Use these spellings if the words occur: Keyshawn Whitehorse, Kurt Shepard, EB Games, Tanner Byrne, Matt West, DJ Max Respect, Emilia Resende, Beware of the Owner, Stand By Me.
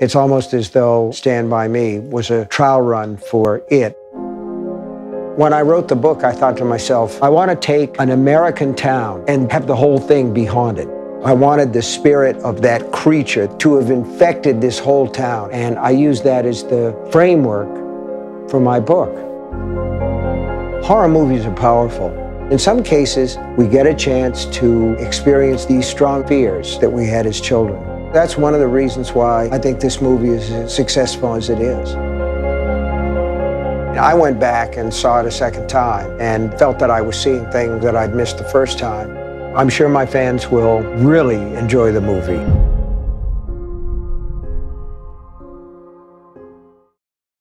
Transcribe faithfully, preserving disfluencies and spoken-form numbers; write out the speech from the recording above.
It's almost as though Stand By Me was a trial run for it. When I wrote the book, I thought to myself, I want to take an American town and have the whole thing be haunted. I wanted the spirit of that creature to have infected this whole town, and I used that as the framework for my book. Horror movies are powerful. In some cases, we get a chance to experience these strong fears that we had as children. That's one of the reasons why I think this movie is as successful as it is. I went back and saw it a second time and felt that I was seeing things that I'd missed the first time. I'm sure my fans will really enjoy the movie.